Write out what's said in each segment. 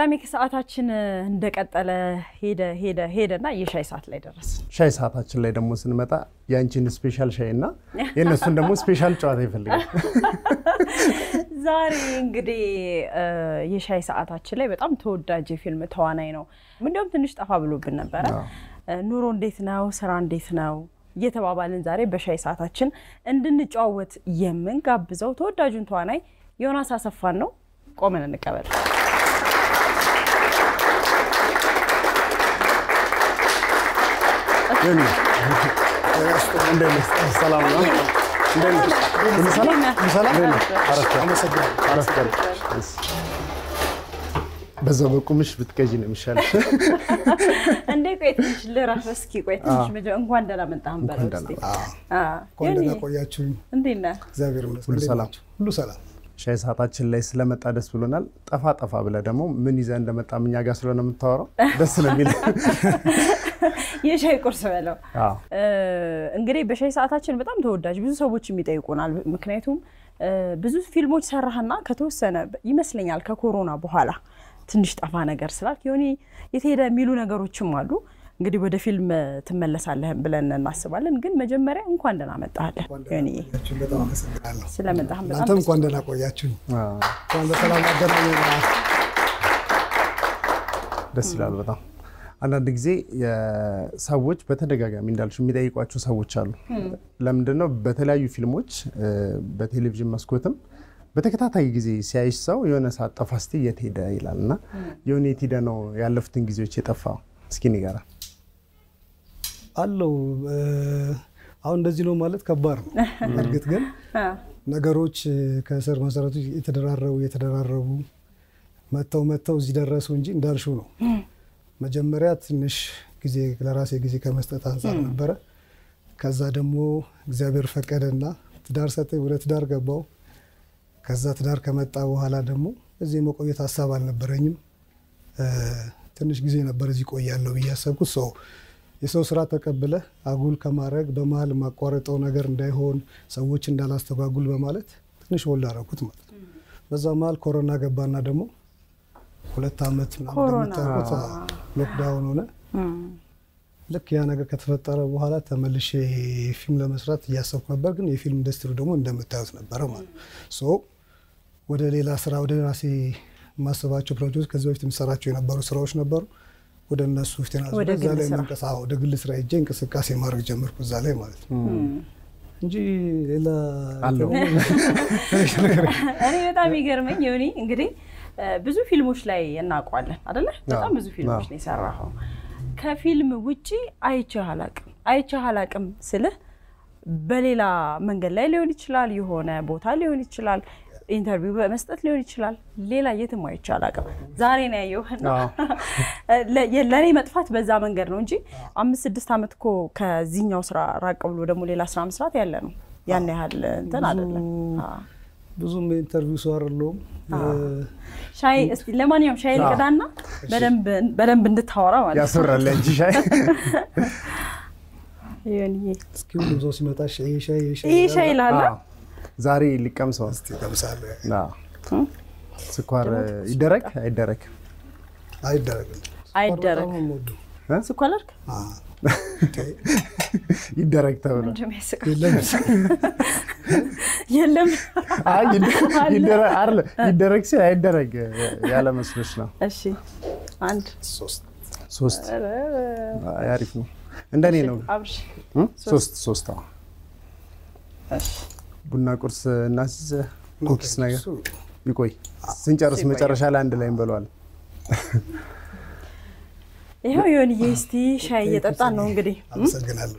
قدامك ساعاتችን እንደቀጠለ ሄደና የሻይ ሰዓት ላይ ደረስ ሻይ ሰዓታችን ላይ ደሞ ስንመጣ ያንቺን ስፔሻል ሻይና የነሱን ደሞ ስፔሻል ጨዋታ ይፈልጋል ዛሬ እንግዲህ የሻይ ሰዓታችን ላይ በጣም ተወዳጅ ፊልም ተዋናይ ነው ምንድነው ትንሽ ጣፋ ብሎብን ነበር ኑሮ እንዴት ነው ስራ እንዴት ነው የተባባልን ዛሬ በሻይ ሰዓታችን እንድንጫወት የምንጋብዘው ተወዳጁን ተዋናይ ዮናስ አሰፋን ነው ቆመን እንቀበል يعني عندنا السلام عليكم عندنا السلام عرفت مش بتكجن ان شاء الله عندك ايش اللي راح اسكي كويس مش انكون دنا منتهم بالستي كوندنا ቆያችሁኝ እንዴና እግዚአብሔር ይመስገን ሁሉ ሰላም ሻይ ሰዓታችን ላይ ስለመጣ ደስ ብሎናል ጠፋ ጠፋ ብለ ደሞ ምን ይዘ እንደመጣ ምኛ ጋር ስለሆነ የምታወራው ደስ ለሚል የሻይ ቁርስ በለው እንግዲህ በሻይ ሰዓታችን በጣም ተወዳጅ ብዙ ሰዎች የሚጠይቁናል ምክንያቱም ብዙ ፊልሞች ሰራህና ከተወሰነ ይመስለኛል ከኮሮና በኋላ ትንሽ ጠፋ ነገር ስላክ ዮኒ የተሄደ ሚሉ ነገሮችም አሉ እንግዲህ ወደ ፊልም ተመለሳለህ ብለን እናስባለን ግን መጀመሪያ እንኳን ደህና መጣህ ዮኒ በጣም አመሰግናለሁ ስለመጣህም በጣም አንተም እንኳን ደህና ቆያችሁኝ እንኳን ለሰላም አደረሰኝ ደስ ይላል በጣም አንድ ጊዜ ሰዎች በተደጋጋሚ እንዳልሽ የሚጠይቋቸው ሰዎች አሉ ለምንድን ነው በተለያዩ ፊልሞች በቴሌቪዥን መስኮትም በተከታታይ ጊዜ ሲያይሽ ሰው የሆነ ሳጣፋስቲ የቴዳ ይላልና ዮኒ የቴዳ ነው ያለፉትን ጊዜዎች የጠፋው እስኪ ንገራ አሎ አሁን እንደዚህ ነው ማለት ከባድ ነው እርግጥ ግን ነገሮች ከሰር መሰረቱ የተደራረቡ መተው ሲደረሱ እንጂ እንዳልሹ ነው መጀመሪያ ትንሽ ጊዜ ለራሴ ጊዜ ከመስጠት አንፃር ነበር ከዛ ደግሞ እግዚአብሔር ፈቀደና ትዳር ሰጠ ወለት ዳር ገባው ከዛ ትዳር ከመጣ በኋላ ደግሞ እዚህ መቆየት ሐሳብ አልነበረኝም ትንሽ ጊዜ ነበር እዚህ ቆያለሁ በያሰብኩ ሰው የሰው ስራ ተቀበለ አጉል ከማረግ በመሃል ማቋረጠው ነገር እንዳይሆን ሰዎች እንዳላስተጓጉል በማለት ትንሽ ወላረኩት ማለት በዛማል ኮሮና ገባና ደግሞ ሁለት አመት ምናምን ተቆጣ ሎክዳውን ሆነ ለክ ያ ነገር ከተፈጠረ በኋላ ተመልሼ ፊልም ለመስራት ያሰብኩ ነበር ግን የፊልም ኢንደስትሪው ደግሞ እንደምታውቁት ነበር ማለት ሶ ወደ ሌላ ስራ ወደ ራሴ ማሰባቸው ፕሮጀክት ከዚህ በፊት ምሰራቸው የነበሩ ስራዎች ነበሩ ወደ እነሱ ፍተና ዘዛ ላይ መንቀሳው ወደ ግል ስራ ይጀን ከስካሴ ማርክ ጀመርኩ ዘዛ ላይ ማለት እንጂ ሌላ እኔ በጣም ይገርመኝ ዮኒ እንግዲህ ብዙ ፊልሞች ላይ እናቋለን አይደለ በጣም ብዙ ፊልሞች ላይ ሰራው ከፊልም ውጪ አይቻላቅም ስለ በሌላ መንገድ ላይ ሊሆን ይችላል የሆነ ቦታ ሊሆን ይችላል ኢንተርቪው በመስጠት ሊሆን ይችላል ሌላ የትም አይቻላቅም ዛሬ ነው ያየሁና ለኔ መጥፋት በዛ መንገድ ነው እንጂ 5-6 አመት ኮ ከዚህኛው ስራ ራቅ ብሎ ደሞ ሌላ ስራ መስራት ያለ ነው ያን ያህል እንትን አይደለም ብዙ ኢንተርቪው ሷርሎ ሻይ እስቲ ለማንኛውም ሻይ ልቀዳና በደንብ እንድታወራ ማለት ያስራል እንጂ ሻይ ዮኒ ስኪው ብዙ ሲመጣ ሻይ ላላ ዛሬ ሊቀምሰው እስቲ ተምሳለ ስኳር አይደረግ ስኳር ልክ ይደረግ ተብሎ የለም አይ ይደረግ ሲል አይደረግ ያለ መስለሽ ነው እሺ 1 3 አሪፍ ነው እንደኔ ነው አብሽ 3 እሺ ቡና ቁርስ እናስ ኮኪስ ነገር ይቆይ ስንጨርስ መጨረሻ ላይ አንድ ላይ እንበለዋል ይሄው ዮኒ እስቲ ሻይ እየጠጣ ነው እንግዲህ አመሰግናለሁ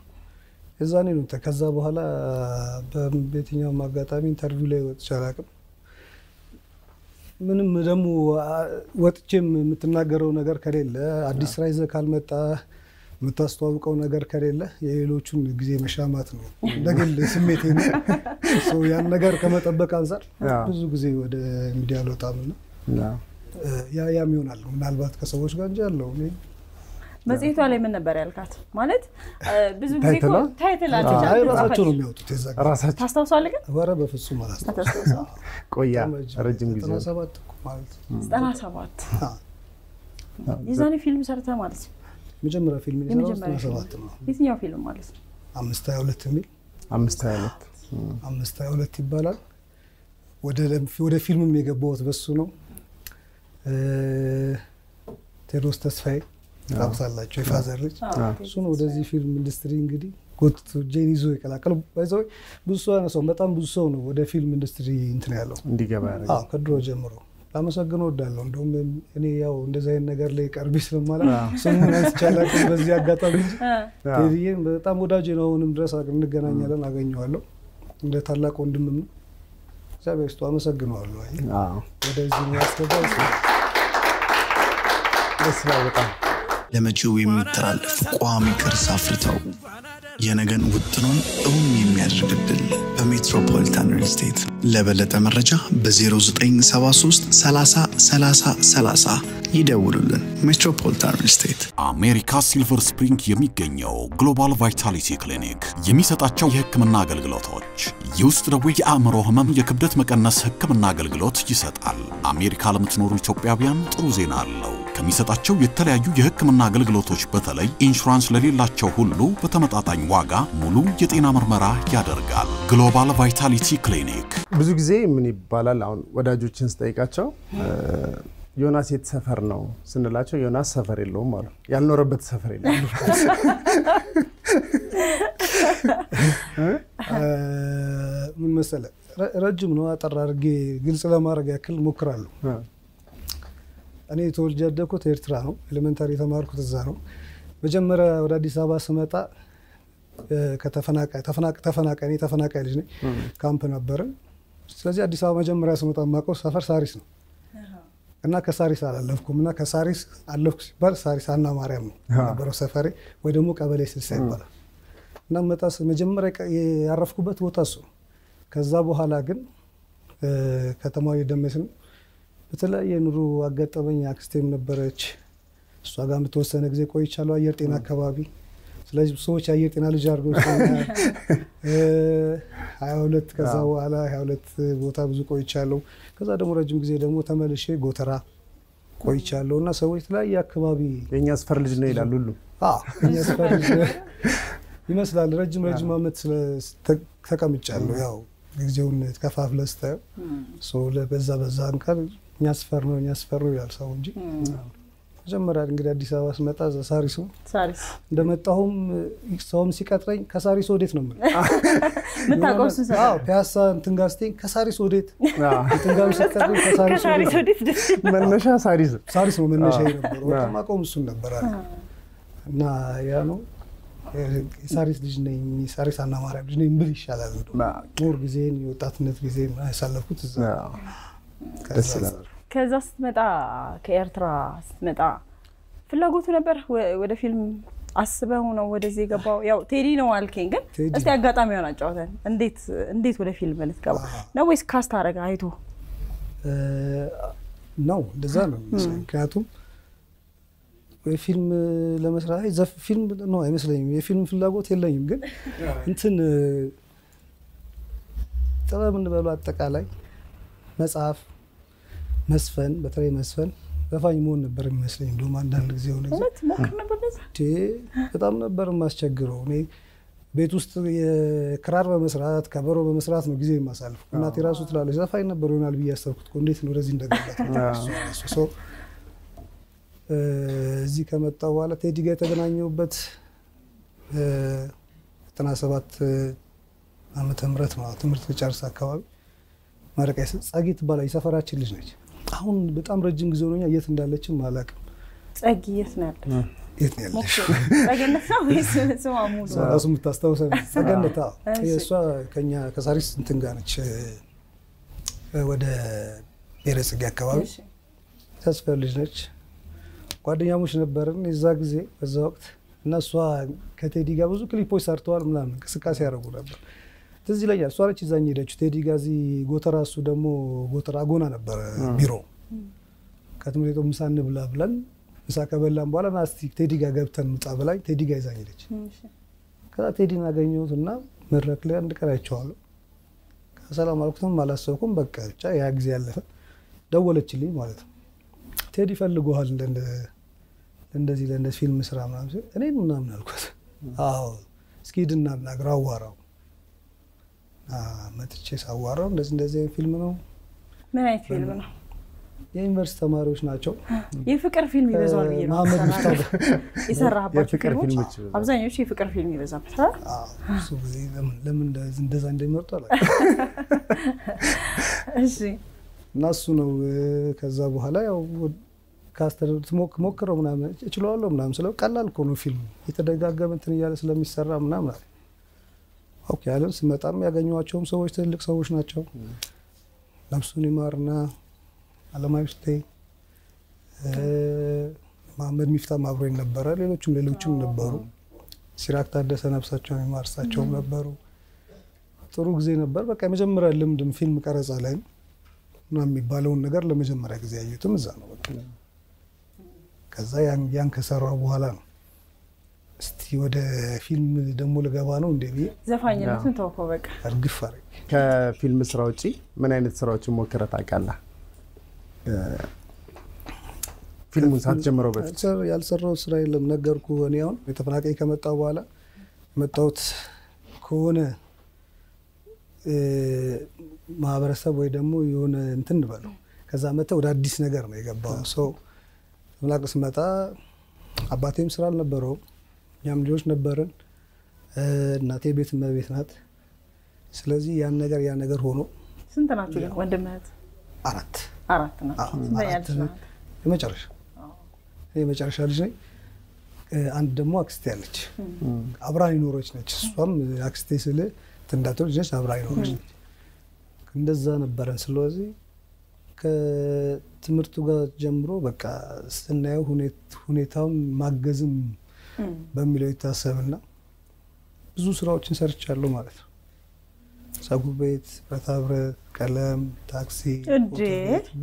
እዛኔ ነው ተከዛ በኋላ በቤትኛው ማጋጣሚ ኢንተርቪው ላይ ወጥቻለሁ من مدامو واتشم متناقرون نجار كريلا عديس رايزة كلمة متاستوافقون نجار كريلا يلوشون جزء مشاماتنا دقل سميتين سو يعني نجار كم تبقى أنصار بزوج جزء ود مديالو تامنا يا ياميون علو نالبات كسوش جانجالو مزيت عليه من برالكات مالت بزوج زيكو تايتلات راسات تستوصل لك ورا بفصو مالت تستوصل كويا رجم جزء سبات مالت استنا سبات يزاني فيلم سرته مالت مجمرة فيلم مجمرة سبات يسنيو فيلم مالت أمستاولت ميل أمستاولت يبالا وده فيلم ميجا بوت بسونو تيروس تسفاي رابط الله شوي فازرليش سون وده زي فيلم اندستري إنجلي كنت جيني زوي كلا كلام بيزوي بوسونا سومتان بوسونا وده فيلم اندستري إنترنالو ديكا بارك كدرو جمرو لما سكنوا دالون دوم يعني يا وند زي النجار ليك أربيس لما لا سون ناس شالك بس يا قطع بيج تيجي بتام وده جينا وندرس أكن نجنا نجلا ناقين يوالو وده ثلا كوندم سبب استوى لما سكنوا يوالو وده زي ناس كده بس لا لما تجوي مترال قوامي كرسافرتو ينغن وطنون أمي ميرجدل بميتروبوليتان ريل ستيت لبلت مرجا ب 0973 30 30 30 يدورلن ميتروبوليتان ريل ستيت أمريكا سيلفر سبرينغ يميغنيو جلوبال فايتاليتي كلينيك يميسطاچو የህክምና አገልግሎቶች የውስጥ ደዌ የአእምሮ ህመም የክብደት መቀነስ ህክምና አገልግሎት ይሰጣል አሜሪካ ለምትኖሩ ኢትዮጵያውያን ጥሩ ዜና አለው ከሚሰጣቸው የተለያዩ የህክምና አገልግሎቶች በተለይ ኢንሹራንስ ለሌላቸው ሁሉ በተመጣጣኝ ዋጋ ሙሉ የጤና ምርመራ ያደርጋል ግሎባል ቫይታሊቲ ክሊኒክ ብዙ ጊዜ ምን ይባላል አሁን ወዳጆችን ስጠይቃቸው ዮናስ የተሰፈር ነው ስንላቸው ዮናስ ሰፈር የለውም ማለት ያልኖረበት ሰፈር የለም ምን መሰለ ረጅም ነው አጠራርጌ ግልጽ ለማድረግ ያክል ሞክራሉ أنا يقول جدّك وتيرترانو، إلمنتاري ثمارك وتزارو، بجمّر ورادي سابا سمتا كتفناك يعني تفناك عليجني، كامبن أببر، سلزي ردي سابا جمّر سمتا ماكو سفر ساريسنا، أنا كساريس على اللفكم، أنا كساريس على اللفكس، بار ساريس أنا ماريم، برو سفري ويدموك قبل يسلسل برا، نم تاس بجمّر يعرفك بتو تاسو، كذابو هلاجن، كتماي دمسن. بتلا ينرو أقعد طبعاً يأكستيم نبرج، سواقام توصل نجزي كوي شالو أيرتينا كبابي، سلاج بسويش أيرتينا لجاربو، حاولت كذا وعلا حاولت غوتا بزو كوي شالو، كذا دم ورجم جزي دمو تمل شيء غوترا كوي شالو، أنا سويت لا يا كبابي. ينياس فرلجنا إلى لولو. ينياس فرلجنا. يمثل الرجم ما مثل تكمل شالو ياو، جزيون كفاف لسته، سوله بزا كان. ياسفرنو يالساونجي جمرا انغدا اديس اباس متا ساريسو دمتاهم سوم سيكاترين كساريسو وديت نمل متاقوسو اه بياسا انتنغاستين كساريسو وديت انتنغاستين كساريسو وديت منشا ساريسو منشا ينبر وما قومسو نبر انا يانو ساريس دجني ساريس انا ماريم دجني مبل يشالال دور غزين يوطاتنت غزين ما يسالفكو تزا كذا استمتع كإرترا استمتع في اللغة تنبر وده فيلم عصبه هنا وده زي جباو ياو تيرينا والكينج استأجرت أميونا جوهن انديت وده فيلم اللي تكلم نويس كاستار قاعدو نو دزانو كاتو فيلم لما سرعة إذا فيلم نوع مثلاً فيلم في اللغة تلا يمكن إنتن ترى من بالو أتكلم مسافر مسفن بتري مسفن بفاي مون نبر مسلين دوم عندنا الجزء ونجز. ممكن نبر مسفن. تام نبر ماش تجروني بيت وسط كرار بمسرات كبروا بمسرات مجزء مسألة. كنا تراسو تلا لجزء فاي نبرونا البيئة استوقت كونيت نورزين دقيقة. سو زي كم الطوالة تيجي جت بنانيو بس تناسبات أنا تمرت ما تمرت كشار ساكواب. ماركس ساقيت بالا يسافر أشيل ليش؟ هون بتأمر الجيم زوروني يثن دالتش مالك. ساقي يثنال. يثنال. لكن نسوي سوا مو. أسمع تستوسع. لكن نتاع. هي سوا كنيا كساريس تنجانش. وده የረስጋ አካባቢ ተስፈልጅነች ጓደኛሞች ነበርን እዛግዜ በዛውቅት እናሷ ከቴዲ ጋር ብዙ ክሊፖች ሰርተዋል ምናምን ከስካስ ያረጉ ነበር እዚህ ላይ ያሷ አለች እዛኝ ሄደች ቴዲ ጋዚ ጎተራሱ ደሞ ጎተራ ጎና ነበር ቢሮ ከተምሪቶ ምሳን ብላ ብላን ምሳ ከበላን በኋላ ናስቲክ ቴዲ ጋር ገብተን ምጣ ብላኝ ቴዲ ጋር ይዛኝ ሄደች ከዛ ቴዲን አገኘሁትና መድረክ ላይ አንድ ቀራቸዋል ሰላም አልኩትም ማላሰብኩም በቃ ብቻ ያ ጊዜ ያለፈ ደወለችልኝ ማለት ነው ቴዲ ፈልጎሃል እንደዚህ ለእንደዚህ ፊልም ስራ ማለት ነው እኔ ምናምን አልኩት አዎ እስኪ ድና እናግራው አዋራው መጥቼ ሳዋራው እንደዚህ ፊልም ነው ምን አይነት ፊልም ነው የዩኒቨርሲቲ ተማሪዎች ናቸው የፍቅር ፊልም ይበዛል ብዬ ነው መሐመድ ሙስታፋ የሰራባቸው የፍቅር ፊልሞች አብዛኞቹ የፍቅር ፊልም ይበዛበት አዎ እሱ ጊዜ ለምን እንደዛ እንደሚመርጡ አላውቅም እሺ ናሱ ነው ከዛ በኋላ ያው ካስተር ሞክረው ምናምን እችላለሁ ምናምን ስለው ቀላል እኮ ነው ፊልም የተደጋጋመ እንትን እያለ ስለሚሰራ ምናምን ኦኬ አለም ስመጣም ያገኘዋቸውም ሰዎች ትልቅ ሰዎች ናቸው ለምሳሌ ማርና አለማይስቴ ማመድ ሚፍታ ማብሮኝ ነበር ሌሎችም ነበሩ ሲራክ ታደሰ ነፍሳቸው ይማርሳቸው ነበሩ ጥሩ ጊዜ ነበር በቃ መጀመሪያ ልምድም ፊልም ቀረጻ ላይ ምንም ይባለው ነገር ለመጀመሪያ ጊዜ ያዩትም እዛ ነው በቃ ከዛ ያን ከሰራው በኋላ ነው እስቲ ወደ ፊልም ደሞ ለገባ ነው እንደዚህ ዘፋኝነቱን ተወከው በቃ አርግፍ አረክ ከፊልም ስራዎጪ ምን አይነት ስራዎችን ሞከረታ አቃላ ፊልሙን ሳትጀምረው በፊት ያልሰራው ስራ የለም ነገርኩ እኔ አሁን የተፈናቀይ ከመጣው በኋላ መጣውት ከሆነ ማህበረሰብ ወይ ደሞ የሆነ እንትን በለው ከዛ መጣው ወደ አዲስ ነገር ነው የገባው ሰው ተፈናቀስ መጣ አባቴም ስራ አልነበረው ያም ልጆች ነበርን እናቴ ቤት መቤት ናት ስለዚህ ያን ነገር ሆኖ ስንት ናችሁ ግን ወንድማት አራት አራትና በያልሽና የመጨረሻ የመጨረሻ ልጅ ነኝ አንድ ደሞ አክስቴ አለች አብራኝ ኖሮች ነች እሷም አክስቴ ስለ ተንዳተው ልጅ አብራኝ ኖሮች ነች እንደዛ ነበረን ስለዚህ ከትምርቱ ጋር ጀምሮ በቃ ስናየው ሁኔታውን ማገዝም በሚለው የታሰብና ብዙ ስራዎችን ሰርቻለሁ ማለት ነው ሳጉበት በታብረ ቀለም ታክሲ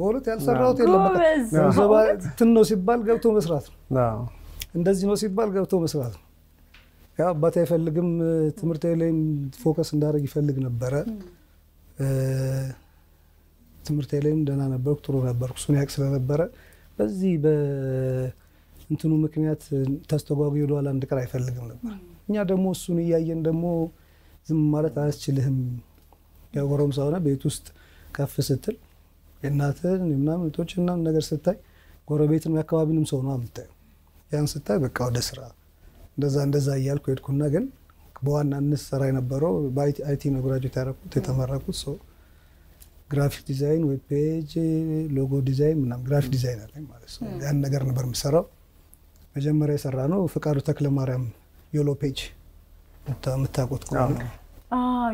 ቦሎት ያልሰራውት የለበቀ ዘባ ትንኖ ሲባል ገብቶ መስራት ነው እንደዚህ ነው ሲባል ገብቶ መስራት ነው ያ አባቴ አይፈልግም ትምርቴ ላይ ፎከስ እንዳደረግ ይፈልግ ነበር ትምርቴ ላይም ደና ነበርኩ ጥሩ ነበርኩ ሱን ያክስ ነበር በዚህ በእንትኑ ምክንያት ተስተጓጉ ይሏል አንድ ቀር አይፈልግም ነበር እኛ ደሞ ሱን ያየን ደሞ ዝም ማለት አስችልህም ያወራም ሰውና ቤት ውስጥ ከፍ ስትል እናትን እናም ልጆችና ነገር ስታይ ጎረቤትም ያካባቢንም ሰው ነው አምጣው ያን ስታይ በቃ ወደ ስራ እንደዛ ይያልኩ እድኩና ግን በዋናነት ስራ የነበረው በአይቲ ነው ግራጁዌት ያደረኩት የተመረኩት ሰው ግራፊክ ዲዛይን ዌብ ፔጅ ሎጎ ዲዛይን እናም ግራፊክ ዲዛይነር ነኝ ማለት ነው ያን ነገር ነበር የምሰራው መጀመሪያ የሰራ ነው ፍቃዱ ተክለ ማርያም ዮሎ ፔጅ ተመጣጣቆት ቆም ነው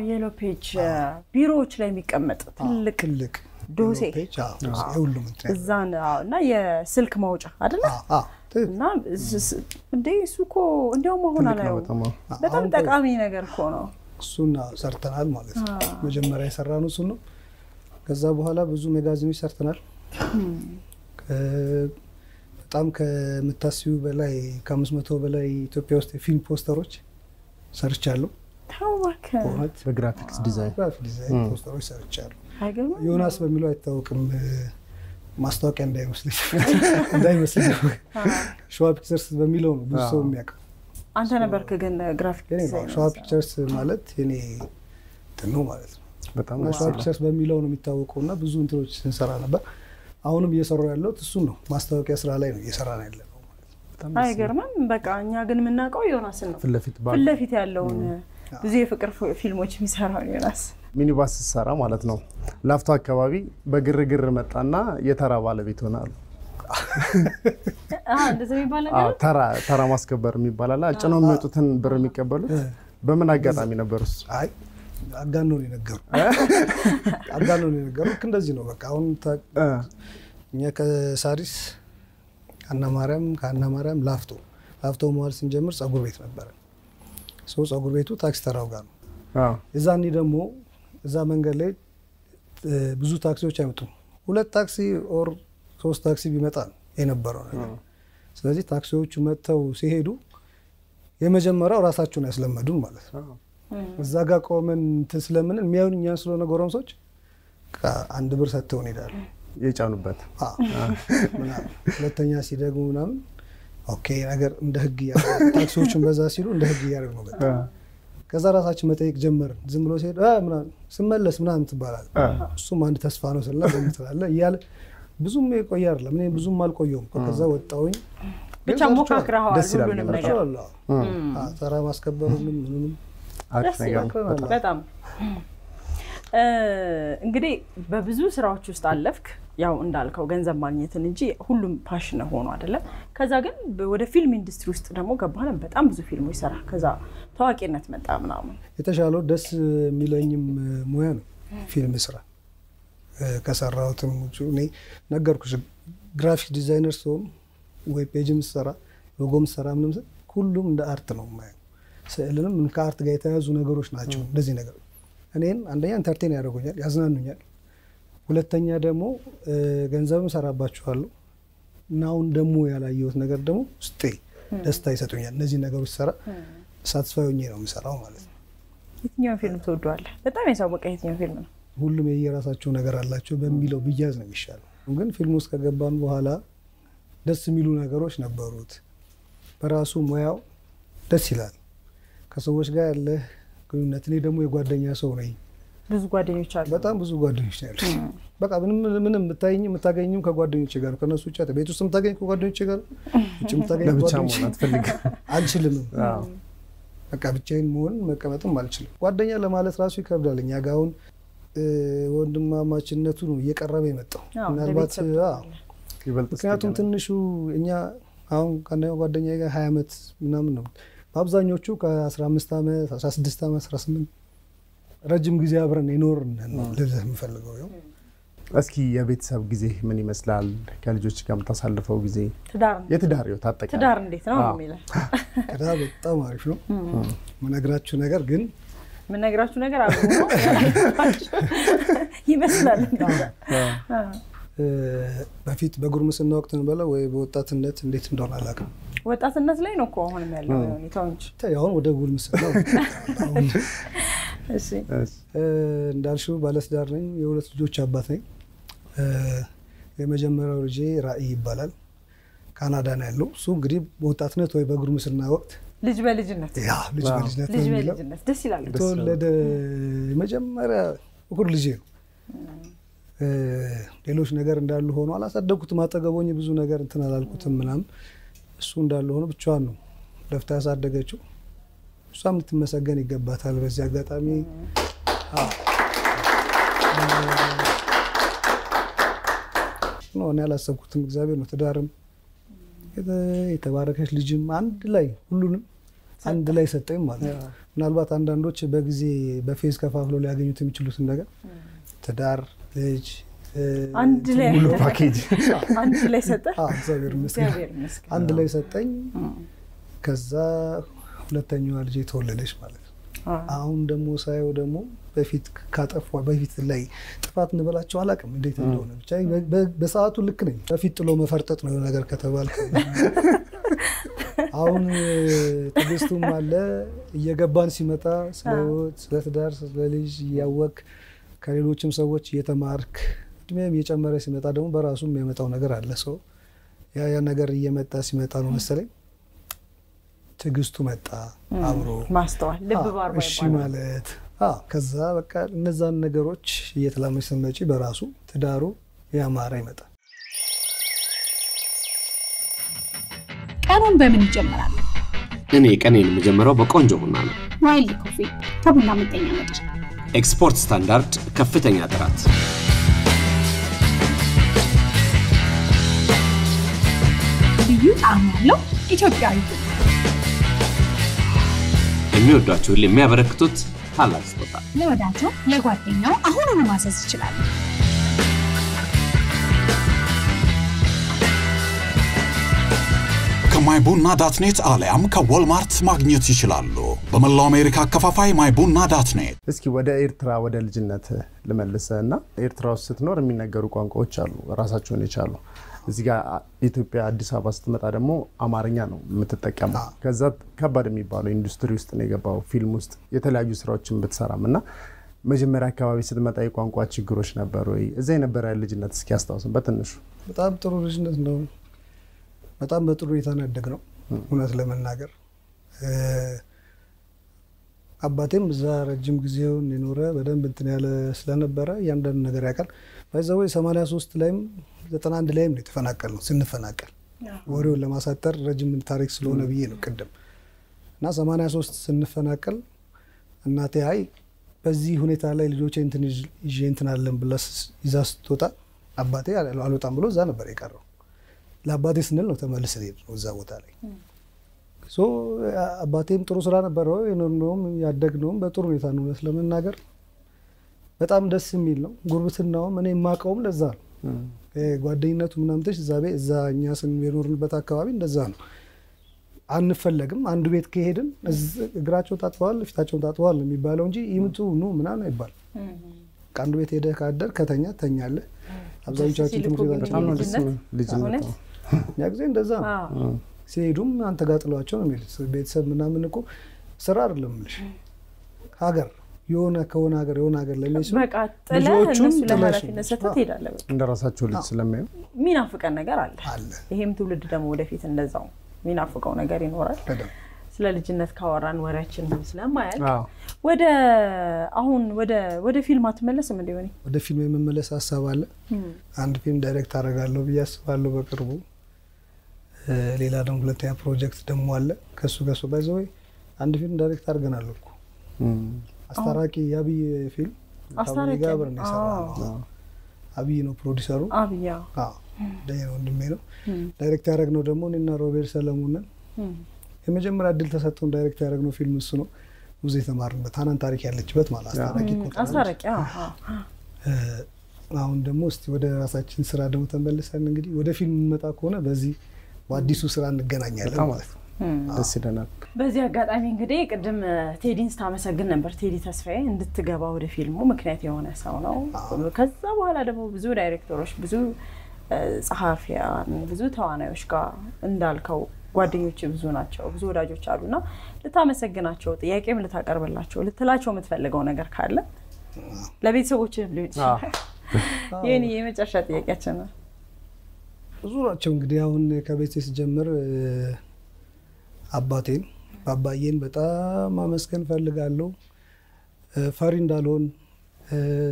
የሎ ፔጅ ቢሮዎች ላይ የሚቀመጥ ትልቅ ዶሴ ፔጅ ሁሉም እንት እዛና የስልክ ማውጫ አይደል እና እንደሱኮ እንደውም ሆነ አላየው በጣም ጠቃሚ ነገር እኮ ነው እሱና ሰርተናል ማለት ነው መጀመሪያ የሰራነው እሱ ነው ከዛ በኋላ ብዙ መጋዚኖች ሰርተናል በጣም ከመታሰቢው በላይ ከ500 በላይ ኢትዮጵያ ውስጥ የፊልም ፖስተሮች ሰርቻለሁ ታውቃ በግራፊክስ ዲዛይን ፖስተሮች ሰርቻለሁ ዮናስ በሚለው አይታወቅም ማስታወቂያ እንዳይመስልሽ ሾዋ ፒክቸርስ በሚለው ነው ብዙ ሰው የሚያውቀው አንተ ነበርክ ግን ግራፊክ ዲዛይን ሾዋ ፒክቸርስ ማለት እኔ ተነው ማለት ነው በጣም ሾዋ ፒክቸርስ በሚለው ነው የሚታወቀውና ብዙ እንትኖች ስንሰራ ነበር አሁንም እየሰራው ያለው እሱ ነው ማስታወቂያ ስራ ላይ ነው እየሰራ ያለው አይገርማም በቃ እኛ ግን ምናቀው ዮናስን ነው ፍለፊት ያለው ብዙ የፍቅር ፊልሞች የሚሰራው ዮናስ ሚኒባስ ሰራ ማለት ነው ላፍቶ አካባቢ በግርግር መጣና የተራ ባለቤት ሆናል እንደዚህ ይባላል ተራ ማስከበር የሚባላል አጭ ነው የሚወጡትን ብር የሚቀበሉት በምን አጋጣሚ ነበርስ አይ أعانوا لي نجار أعانوا لي نجار كندا زينو بكون تا نياك ساريس كأننا مريم لافتو مهار سنجمر سأقول بيت متبرم سو سأقول بيتو تاكس تراوغان إذا نيدمو إذا منقلت بزو تاكسيو تشامتو ولا تاكسي أو سوس تاكسي بمتان ينبرون سلازي تاكسيو تشمتو سيهدو يمجمرة وراساتشون أسلم مدون مالس زاقا قومن تسلمن المياون ينسلون غورم سوج كأن دبر ساتوني دار يجانوبات لتنيا سيداغونام أوكي أجر ندهجيا تاكسوشون بزاسيلو ندهجيا رغمبات كذا راساتش متيك جمر زملو سيد منا سملس منا متبارات ثم عند تسفانو سلا بمتلا يال بزوم يقير لا من بزوم مالكو يوم كذا وطاوين بيتا موكاكراو هولونم نجا الله ترى ماسكبرو من አክስ ነገር በጣም እንግዲህ በብዙ ስራዎች ውስጥ አለፍክ ያው እንዳልከው ገንዘብ ማግኘትን እንጂ ሁሉም ፓሽን ሆኖ አይደለም ከዛ ግን ወደ ፊልም ኢንዱስትሪ ውስጥ ደግሞ ገባህ በጣም ብዙ ፊልሞች ሰራህ ከዛ ታዋቂነት መጣ ምናምን የተሻለው ደስ የሚለኝም ሙያ ነው ፊልም ስራ ከሰራሁትም እኔ ነገርኩሽ ግራፊክ ዲዛይነር ሰው ወይ ፔጅም ሰራ ሎጎም ሰራ ምንም ሁሉም እንደ አርት ነው ማለት سألنا من كارت جايتها زونا جروش ناتشو دزي نجرو أنين عندنا انترتين يا رجل يازنا نجار ولا تانية دمو جنزام سراب بتشوالو ناون دمو يلا يوز نجار دمو ستي دستاي ساتونيا دزي نجارو سرا ساتسفاي ونيرو مسرا ومالس يتنيو فيلم تودوال بتاعي سابق يتنيو فيلم هولو ميجرا ساتشو نجار الله تشو بميلو بيجاز نبيشال ممكن فيلم مسكا جبان وهلا دس ميلو نجاروش نباروت براسو مياو دسيلان كسووش قال له كنا تني دمو يقعد دنيا سوري بس قعد يشتغل بتأم بس قعد يشتغل بقى من متاعيني متاعينيهم كقعد يشتغل كنا سويتش تبي توسم تاعينك قعد يشتغل توسم تاعينك قعد يشتغل أنشلهم بقى بتشين مون بقى توم مالشلهم قعد دنيا لما على سراسي كبر لين يا جاون ودما ما شلنا تونو يكربي متو نربط كنا توم تنشوا إنيا هم كنا قعد دنيا هاي مت منامنام አብዛኞቹ ከ15 ዓመት 16 ዓመት 18 ረጅም ጊዜ አብረን ይኖርን ለዚህ ምፈልገው ነው እስኪ የቤተሰብ ጊዜ ምን ይመስላል ከልጆች ጋር ተሳልፈው ጊዜ የትዳር ነው ታጠቀ ትዳር እንዴት ነው የሚለው ትዳር በጣም አሪፍ ነው ምን ነግራችሁ ነገር አብሮ ይመስላል በፊት በጉርምስና ወቅት ነው በለው ወይ በወጣትነት እንዴት እንደሆነ አላውቅም ወጣትነት ላይ ነው እኮ አሁን ያለው ኔታውንጭ ታያውን ወደ ጉርምስና እሺ እንዳልሽው ባለስዳር ነኝ የሁለት ልጆች አባት ነኝ የመጀመሪያው ልጅ ራእይ ይባላል ካናዳ ነው ያለው እሱ እንግዲህ በወጣትነት ወይ በጉርምስና ወቅት ልጅ በልጅነት ደስ ይላል ተወለደ መጀመሪያ እኩል ልጅ ነው ሌሎች ነገር እንዳሉ ሆኖ አላሳደኩት ማጠገቦኝ ብዙ ነገር እንትን አላልኩትም እናም እሱ እንዳሉ ሆኖ ብቻዋን ነው ለፍታ ያሳደገችው እሷም ልትመሰገን ይገባታል በዚህ አጋጣሚ ነው እና ያላሰብኩትም እግዚአብሔር ነው ተዳርም የተባረከች ልጅም አንድ ላይ ሁሉንም አንድ ላይ ሰጠኝ ማለት ነው ምናልባት አንዳንዶች በጊዜ በፌዝ ከፋፍለው ሊያገኙት የሚችሉት ነገር ተዳር ልጅ አንድ ላይ ሙሉ ፓኬጅ አንድ ላይ ሰጠኝ ከዛ ሁለተኛው ልጅ ተወለደሽ ማለት ነው አሁን ደሞ ሳይው ደሞ በፊት ካጠፋው በፊት ላይ ጥፋት ንበላቸው አላቀም እንዴት እንደሆነ ብቻ በሰዓቱ ልክ ነኝ በፊት ጥሎ መፈርጠጥ ነው ነገር ከተባልኩ አሁን ተደስቱም አለ እየገባን ሲመጣ ስለትዳር ስለልጅ ያወክ ከሌሎችም ሰዎች የተማርክ ድሜም የጨመረ ሲመጣ ደግሞ በራሱም የሚያመጣው ነገር አለ ሰው ያ ነገር እየመጣ ሲመጣ ነው መሰለኝ ትግስቱ መጣ አብሮ ማስተዋል ልብ ባርባ ይባላል ማለት ከዛ በቃ እነዛን ነገሮች እየተላመሽ ስለመጪ በራሱ ትዳሩ ያማረ ይመጣ ቀኑን በምን ይጀምራል እኔ ቀኔን የጀመረው በቆንጆ ቡና ነው ዋይል ኮፊ ከቡና መጠኛ መጥቼ ኤክስፖርት ስታንዳርድ ከፍተኛ ጥራት ይጣማለው ኢትዮጵያዊ የሚወዳቸው ለሚያበረክቱት ታላስቆታ ለወዳጆ ለጓደኛው አሁኑኑ ማሰስ ይችላል። ማይቡና ዳትኔት አለያም ከወልማርት ማግኘት ይችላሉ። በመላው አሜሪካ ከፋፋይ ማይቡና ዳትኔት። እስኪ ወደ ኤርትራ ወደ ልጅነት ለመለሰና ኤርትራ ውስጥ ስትኖር የሚነገሩ ቋንቋዎች አሉ ራሳቸውን ይቻሉ። እዚህ ጋር ኢትዮጵያ አዲስ አበባ ስትመጣ ደግሞ አማርኛ ነው የምትጠቀመው። ከዛ ከባድ የሚባለው ኢንዱስትሪ ውስጥ ነው የገባው ፊልም ውስጥ የተለያዩ ስራዎችን በተሰራምና መጀመሪያ አካባቢ ስትመጣ የቋንቋ ችግሮች ነበሩ። እዚህ የነበረ ልጅነት እስኪ አስተዋጽኦ በትንሹ በጣም ጥሩ ልጅነት ነው። በጣም በጥሩ የታነደግ ነው ሁነት ለመናገር አባቴም ዛሬም ግዚያውን ኖረ በደም እንትን ያለ ስለነበረ ያንደን ነገር ያቀል ባይዘው 83 ላይም 91 ላይም ለተፈናቀል ነው ስንፈናቀል ወሬው ለማሳጠር ረጅም ታሪክ ስለሆነ ብዬ ነው ቀደም እና 83 ስንፈናቀል እናቴ አይ በዚህ ሁኔታ ላይ ልጆቼ እንትን ይጀንትናለን ብለስ ይዛስ ተጣ አባቴ አልወጣም ብሎ ዛ ነበር ይቀራው ለአባቴ ስንል ነው ተመለሰ እዛ ቦታ ላይ ሶ አባቴም ጥሩ ስራ ነበር እነሆም ያደግነው በጥሩ ሁኔታ ነው ስለመናገር በጣም ደስ የሚል ነው። ጉርብትናው እኔ ማቀውም ለዛ ነው ጓደኝነቱ ምናምን ተሽ ዛቤ እዛኛ ስንኖርንበት አካባቢ እንደዛ ነው አንፈልግም አንዱ ቤት ከሄድን እግራቸው ታጥዋል ፍታቸው ታጥዋል የሚባለው እንጂ ይምጡ ነው ምናምን አይባል አንዱ ቤት ሄደ ካደረ ከተኛ ተኛለ አብዛኛዎቹ ትምክራታቸው ነው ልጅነት ያግዜ እንደዛ ነው ሲሄዱም አንተ ጋጥሏቸው ነው ማለት ቤተሰብ ምናምን እኮ ስራ አይደለም ልጅ ሀገር የሆነ ከሆነ ሀገር ለሚሱ በቃ ልጆቹ ስለማራፊነት ሰጥተት ይዳለ በቃ እንደራሳቸው ልጅ ስለማይው ሚናፍቀን ነገር አለ ይሄም ትውልድ ደሞ ወደፊት እንደዛው ሚናፍቀው ነገር ይኖራል። ስለ ልጅነት ካወራን ወራችን ስለማያል ወደ አሁን ወደ ፊልም አትመለስም እንዴ? ወኔ ወደ ፊልም የመመለስ ሐሳብ አለ። አንድ ፊልም ዳይሬክት አደርጋለሁ ብያስባለሁ በቅርቡ ሌላ ደግሞ ሁለተኛ ፕሮጀክት ደግሞ አለ ከሱ ጋር ሶባይዘው አንድ ፊልም ዳይሬክት አድርገናል እኮ አስታራቂ ያብይ ፊልም አስታራቂ ጋብር ነው ሰራው አብይ ነው ፕሮዲዩሰሩ አብያ ደየው እንደሚለው ዳይሬክት አደረግነው ደግሞ እኔና ሮቤል ሰለሞን የመጀመሪያ ድል ተሰጥቶን ዳይሬክት ያደረግነው ፊልም እሱ ነው። ሙዚክ ተማርንበት ታናን ታሪክ ያለችበት ማለት አስታራቂ ቁጥር አስታራቂ አሁን ደግሞ እስቲ ወደ ራሳችን ስራ ደግሞ ተመለሰን እንግዲህ ወደ ፊልም መጣ ከሆነ በዚህ በአዲሱ ስራ እንገናኛለን ማለት ነው። ደስ ይለናል። በዚህ አጋጣሚ እንግዲህ ቀደም ቴዲን ስታመሰግን ነበር ቴዲ ተስፋዬ እንድትገባ ወደ ፊልሙ ምክንያት የሆነ ሰው ነው። ከዛ በኋላ ደግሞ ብዙ ዳይሬክተሮች ብዙ ጸሐፊያን ብዙ ተዋናዮች ጋር እንዳልከው ጓደኞች ብዙ ናቸው ብዙ ወዳጆች አሉና ለታመሰግናቸው ጥያቄም ለታቀርብላቸው ለተላቸው የምትፈልገው ነገር ካለ ለቤተሰቦችህ ብለኝ የኔ የመጨረሻ ጥያቄያችን ነው። ብዙ ናቸው እንግዲህ አሁን ከቤተሰብ ጀምር አባቴን ባባዬን በጣም አመስገን ፈልጋለሁ። ፈሪ እንዳልሆን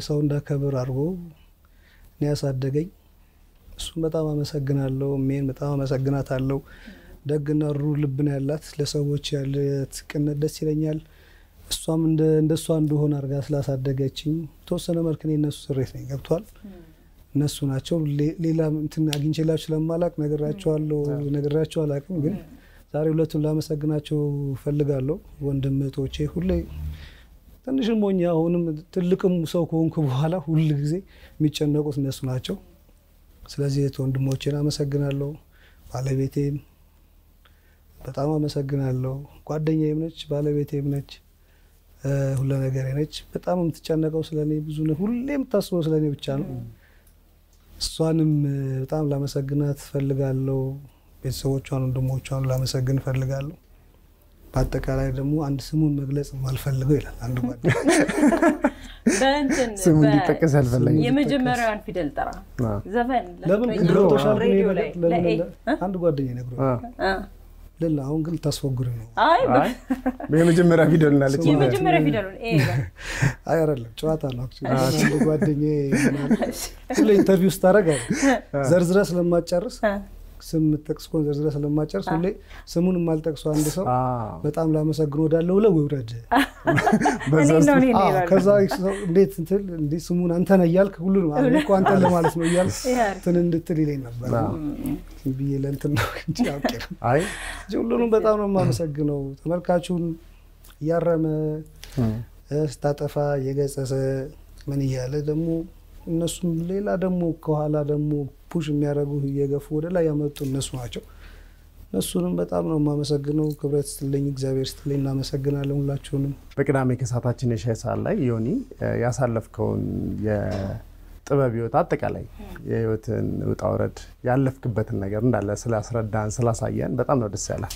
ሰው እንዳከብር አርጎ ነው ያሳደገኝ እሱ በጣም አመሰግናለሁ። ምን በጣም አመሰግናታለሁ ደግና ሩ ልብን ያላት ለሰዎች ያለት ቅነት ደስ ይለኛል። እሷም እንደሷ እንደሆነ አርጋ ስላሳደገችኝ ተወሰነ መልኩ እነሱ ስሬት ነኝ ገብቷል እነሱ ናቸው ሌላ እንትን አግኝቼላችሁ ለማላቅ ነገራቸው አላቅም ግን ዛሬ ሁለቱን ላመሰግናቸው ፈልጋለሁ። ወንድም እህቶቼ ሁሌ ትንሽም ሆኜ አሁንም ትልቅም ሰው ከሆንኩ በኋላ ሁሉ ጊዜ የሚጨነቁት እነሱ ናቸው። ስለዚህ ወንድሞቼን አመሰግናለሁ ባለቤቴን በጣም አመሰግናለሁ ጓደኛዬም ነች ባለቤቴም ነች ሁሉ ነገር ነች በጣም የምትጨነቀው ስለኔ ብዙ ነው ሁሌም ታስቦ ስለኔ ብቻ ነው እሷንም በጣም ላመሰግናት ፈልጋለሁ። ቤተሰቦቿን ወንድሞቿን ላመሰግን ፈልጋለሁ። በአጠቃላይ ደግሞ አንድ ስሙን መግለጽ ማልፈልገው ይላል አንድ ጓደኛ በእንትን ስሙን ሊጠቀስ አልፈልግም የመጀመሪያውን ፊደል ተራ ዘፈን ለምን አንድ ጓደኛ ነግሮ ለላ አሁን ግን ተስወግሩ ነው አይ በመጀመሪያ ቪዲዮን አለች በመጀመሪያ ቪዲዮን አይ አይደለም ጨዋታ ነው አክቹሊ ጓደኛ ስለ ኢንተርቪው ስታረጋ ዘርዝራ ስለማጨርስ ስም ተክስኮን ዘርዝራ ስለማጨርስ ሁሌ ስሙን ማልጠቅሶ አንድ ሰው በጣም ላመሰግነው ዳለው ለውረድ በዛው ከዛ እንዴት እንትል እንዴ ስሙን አንተ ነህ ያልክ ሁሉ ነው አንተ አንተ ለማለት ነው ያልክ እንትን እንድትል ይለኝ ነበር ቢየለ እንትን ነው እንጂ አውቀር አይ ሁሉንም በጣም ነው ማመሰግነው ተመልካቹን ያረመ ስታጠፋ የገጸሰ ማን ይያለ ደሙ እነሱ ሌላ ደሙ ከኋላ ደሙ ፑሽ የሚያደርጉ የገፉ ወደ ላይ ያመጡ እነሱ ናቸው እነሱንም በጣም ነው ማመሰግነው ክብረት ስለኝ እግዚአብሔር ስለኝ እናመሰግናለን ሁላችሁንም በቅዳሜ ከሳታችን የሻይ ሰዓት ላይ ዮኒ ያሳለፍከውን የጥበብ ይወት አጠቃላይ የህይወትን ወጣውረድ ያለፍክበትን ነገር እንዳለ ስላስረዳን ስላሳየን በጣም ነው ደስ ያላል